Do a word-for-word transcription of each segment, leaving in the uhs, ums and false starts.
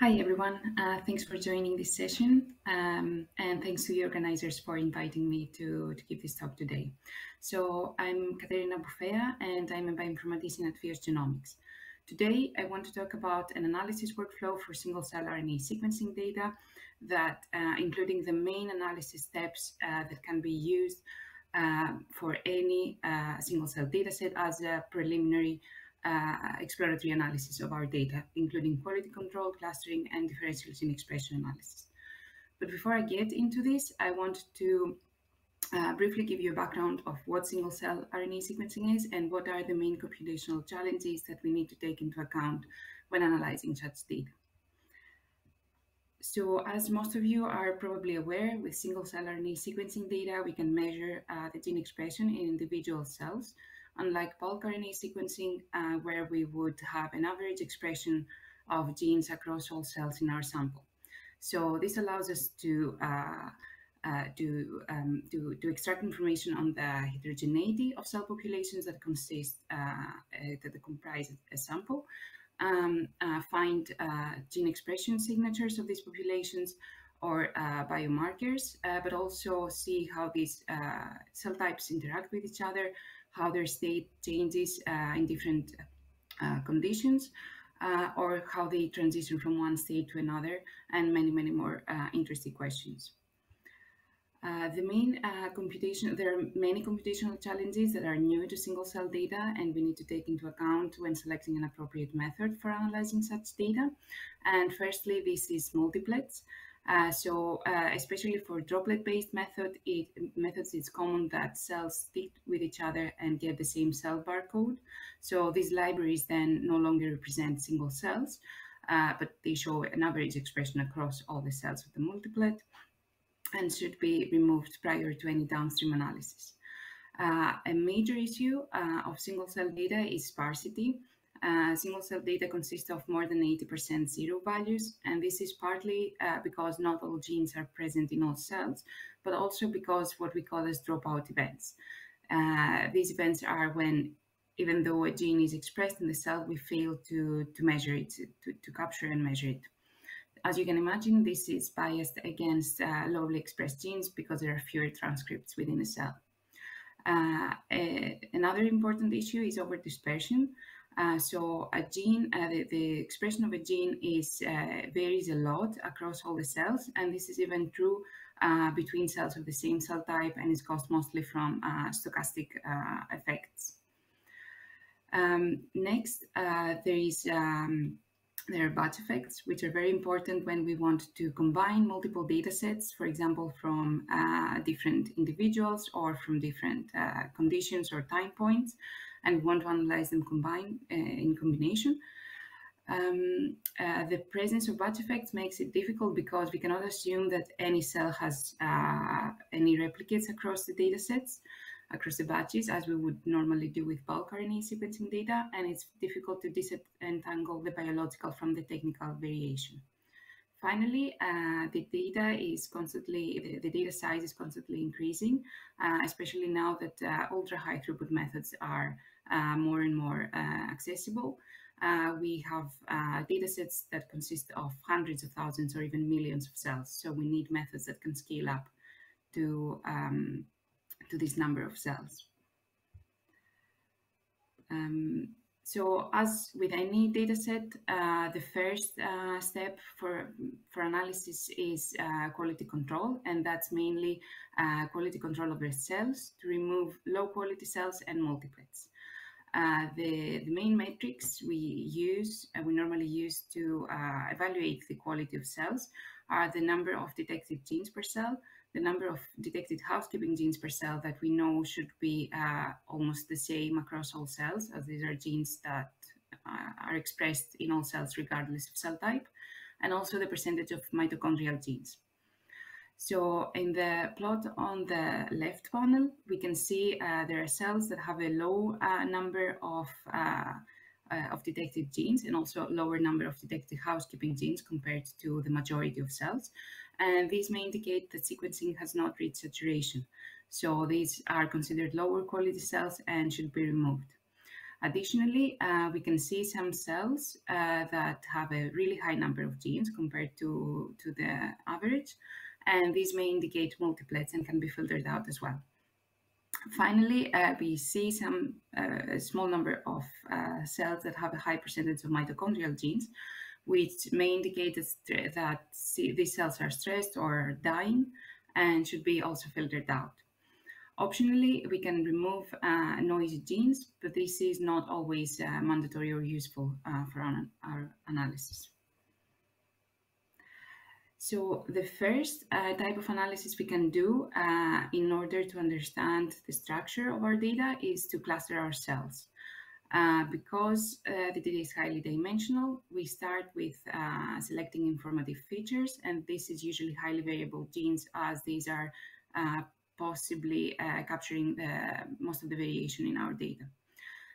Hi everyone, uh, thanks for joining this session um, and thanks to the organizers for inviting me to, to give this talk today. So I'm Katerina Boufea and I'm a bioinformatician at FIOS Genomics. Today I want to talk about an analysis workflow for single-cell R N A sequencing data that uh, including the main analysis steps uh, that can be used uh, for any uh, single-cell dataset as a preliminary Uh, exploratory analysis of our data, including quality control, clustering, and differential gene expression analysis. But before I get into this, I want to uh, briefly give you a background of what single-cell R N A sequencing is and what are the main computational challenges that we need to take into account when analyzing such data. So, as most of you are probably aware, with single-cell R N A sequencing data, we can measure uh, the gene expression in individual cells, unlike bulk R N A sequencing, uh, where we would have an average expression of genes across all cells in our sample. So this allows us to, uh, uh, to, um, to, to extract information on the heterogeneity of cell populations that, consist, uh, uh, that comprise a sample, um, uh, find uh, gene expression signatures of these populations, or uh, biomarkers, uh, but also see how these uh, cell types interact with each other, how their state changes uh, in different uh, conditions, uh, or how they transition from one state to another, and many, many more uh, interesting questions. Uh, the main uh, computation, there are many computational challenges that are new to single cell data and we need to take into account when selecting an appropriate method for analyzing such data. And firstly, this is multiplex. Uh, so, uh, especially for droplet-based method, it, methods, it's common that cells stick with each other and get the same cell barcode. So these libraries then no longer represent single cells, uh, but they show an average expression across all the cells of the multiplet and should be removed prior to any downstream analysis. Uh, a major issue uh, of single-cell data is sparsity. Uh, single-cell data consists of more than eighty percent zero values, and this is partly uh, because not all genes are present in all cells, but also because what we call as dropout events. Uh, these events are when, even though a gene is expressed in the cell, we fail to, to measure it, to, to capture and measure it. As you can imagine, this is biased against uh, lowly expressed genes because there are fewer transcripts within a cell. Uh, a, another important issue is overdispersion. Uh, so a gene, uh, the, the expression of a gene is uh, varies a lot across all the cells, and this is even true uh, between cells of the same cell type and is caused mostly from uh, stochastic uh, effects. Um, next, uh, there is um, there are batch effects, which are very important when we want to combine multiple data sets, for example, from uh, different individuals or from different uh, conditions or time points, and want to analyze them combined uh, in combination. Um, uh, the presence of batch effects makes it difficult because we cannot assume that any cell has uh, any replicates across the data sets, across the batches, as we would normally do with bulk R N A sequencing data, and it's difficult to disentangle the biological from the technical variation. Finally, uh, the data is constantly, the, the data size is constantly increasing, uh, especially now that uh, ultra-high throughput methods are uh, more and more uh, accessible. Uh, we have uh, data sets that consist of hundreds of thousands or even millions of cells, so we need methods that can scale up to, um, to this number of cells. Um, So as with any data set, uh, the first uh, step for, for analysis is uh, quality control, and that's mainly uh, quality control over cells to remove low quality cells and multiplets. Uh, the, the main metrics we use, uh, we normally use to uh, evaluate the quality of cells are the number of detected genes per cell, the number of detected housekeeping genes per cell that we know should be uh, almost the same across all cells, as these are genes that uh, are expressed in all cells regardless of cell type, and also the percentage of mitochondrial genes. So in the plot on the left panel, we can see uh, there are cells that have a low uh, number of, uh, uh, of detected genes and also a lower number of detected housekeeping genes compared to the majority of cells. And these may indicate that sequencing has not reached saturation. So these are considered lower quality cells and should be removed. Additionally, uh, we can see some cells uh, that have a really high number of genes compared to, to the average, and these may indicate multiplets and can be filtered out as well. Finally, uh, we see some uh, small number of uh, cells that have a high percentage of mitochondrial genes, which may indicate that these cells are stressed or dying and should be also filtered out. Optionally, we can remove uh, noisy genes, but this is not always uh, mandatory or useful uh, for our, our analysis. So the first uh, type of analysis we can do uh, in order to understand the structure of our data is to cluster our cells. Uh, because uh, the data is highly dimensional, we start with uh, selecting informative features, and this is usually highly variable genes, as these are uh, possibly uh, capturing the, most of the variation in our data.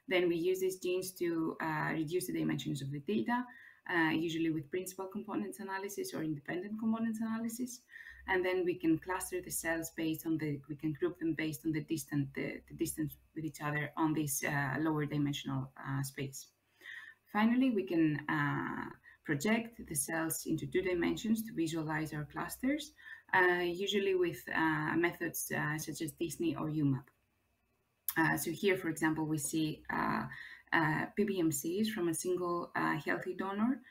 Then we use these genes to uh, reduce the dimensions of the data, Uh, usually with principal components analysis or independent components analysis. And then we can cluster the cells based on the, we can group them based on the distance, the, the distance with each other on this uh, lower dimensional uh, space. Finally, we can uh, project the cells into two dimensions to visualize our clusters, uh, usually with uh, methods uh, such as t S N E or U M A P. Uh, so here, for example, we see uh, uh, P B M Cs from a single uh, healthy donor,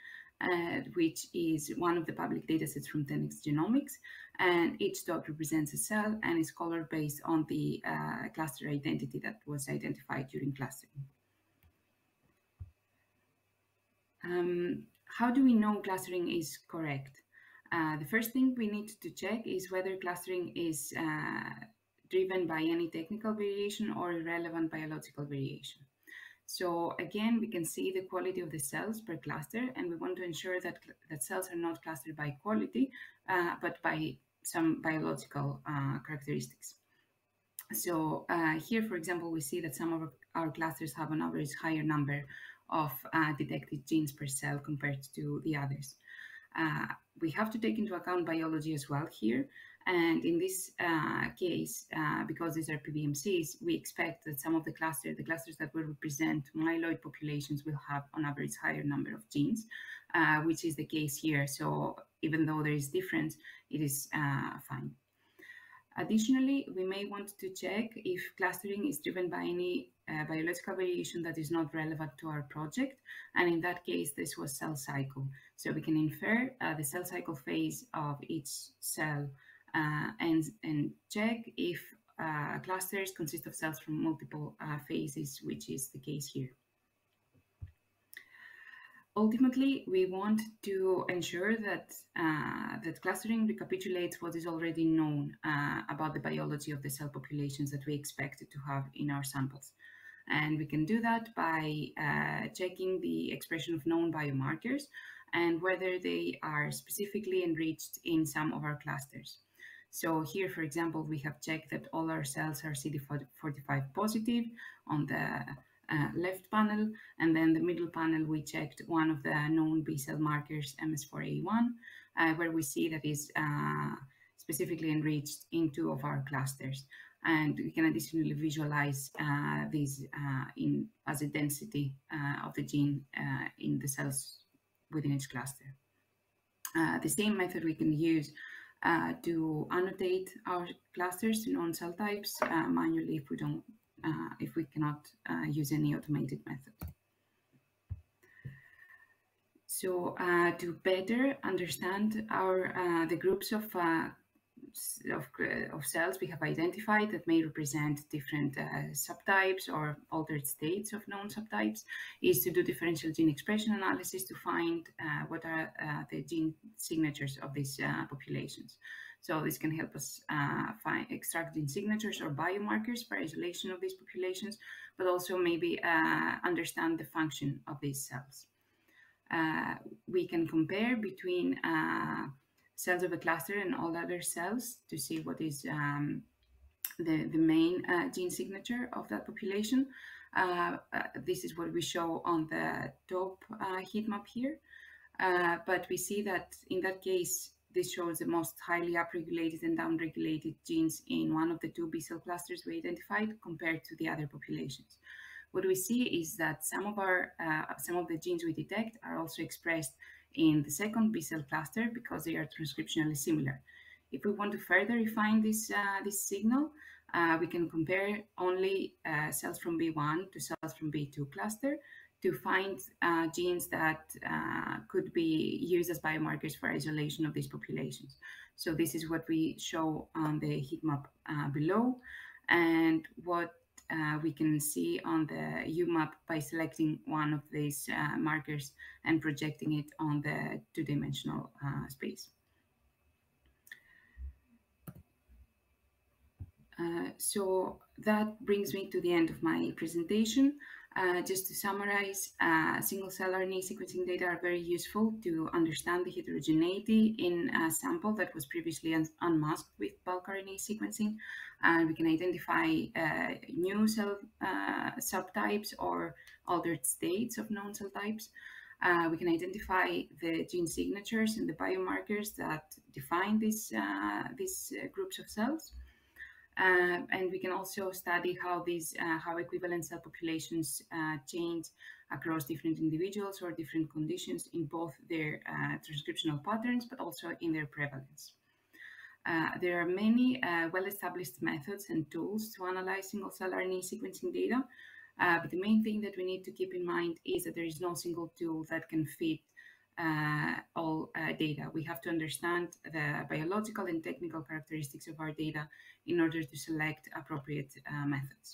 uh, which is one of the public datasets from ten x Genomics, and each dot represents a cell and is colored based on the uh, cluster identity that was identified during clustering. Um, how do we know clustering is correct? Uh, the first thing we need to check is whether clustering is uh, driven by any technical variation or relevant biological variation. So again, we can see the quality of the cells per cluster, and we want to ensure that, that cells are not clustered by quality, uh, but by some biological uh, characteristics. So uh, here, for example, we see that some of our clusters have an average higher number of uh, detected genes per cell compared to the others. Uh, we have to take into account biology as well here. And in this uh, case, uh, because these are P B M Cs, we expect that some of the clusters, the clusters that will represent myeloid populations, will have on average higher number of genes, uh, which is the case here. So even though there is difference, it is uh, fine. Additionally, we may want to check if clustering is driven by any uh, biological variation that is not relevant to our project. And in that case, this was cell cycle. So we can infer uh, the cell cycle phase of each cell uh, and, and check if uh, clusters consist of cells from multiple uh, phases, which is the case here. Ultimately, we want to ensure that, uh, that clustering recapitulates what is already known uh, about the biology of the cell populations that we expect to have in our samples. And we can do that by uh, checking the expression of known biomarkers and whether they are specifically enriched in some of our clusters. So here, for example, we have checked that all our cells are C D forty-five positive on the Uh, left panel, and then the middle panel we checked one of the known B cell markers, M S four A one, uh, where we see that is uh, specifically enriched in two of our clusters, and we can additionally visualize uh, these uh, in as a density uh, of the gene uh, in the cells within each cluster. Uh, the same method we can use uh, to annotate our clusters to known cell types uh, manually if we don't Uh, if we cannot uh, use any automated method. So uh, to better understand our uh, the groups of, uh, of, of cells we have identified that may represent different uh, subtypes or altered states of known subtypes, is to do differential gene expression analysis to find uh, what are uh, the gene signatures of these uh, populations. So this can help us uh, find, extract gene signatures or biomarkers for isolation of these populations, but also maybe uh, understand the function of these cells. Uh, we can compare between uh, cells of a cluster and all other cells to see what is um, the, the main uh, gene signature of that population. Uh, uh, this is what we show on the top uh, heat map here. Uh, but we see that in that case, this shows the most highly upregulated and downregulated genes in one of the two B cell clusters we identified compared to the other populations. what we see is that some of our uh, some of the genes we detect are also expressed in the second B cell cluster because they are transcriptionally similar. If we want to further refine this uh, this signal, uh, we can compare only uh, cells from B one to cells from B two cluster to find uh, genes that uh, could be used as biomarkers for isolation of these populations. So this is what we show on the heat map uh, below, and what uh, we can see on the U map by selecting one of these uh, markers and projecting it on the two-dimensional uh, space. Uh, so that brings me to the end of my presentation. Uh, just to summarize, uh, single-cell R N A sequencing data are very useful to understand the heterogeneity in a sample that was previously un unmasked with bulk R N A sequencing. Uh, we can identify uh, new cell uh, subtypes or altered states of known cell types. Uh, we can identify the gene signatures and the biomarkers that define these uh, these uh, groups of cells. Uh, and we can also study how these, uh, how equivalent cell populations uh, change across different individuals or different conditions in both their uh, transcriptional patterns, but also in their prevalence. Uh, there are many uh, well-established methods and tools to analyze single-cell R N A sequencing data, uh, but the main thing that we need to keep in mind is that there is no single tool that can fit Uh, all uh, data. We have to understand the biological and technical characteristics of our data in order to select appropriate uh, methods.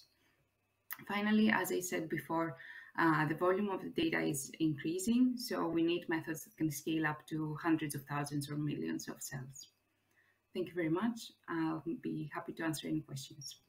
Finally, as I said before, uh, the volume of the data is increasing, so we need methods that can scale up to hundreds of thousands or millions of cells. Thank you very much. I'll be happy to answer any questions.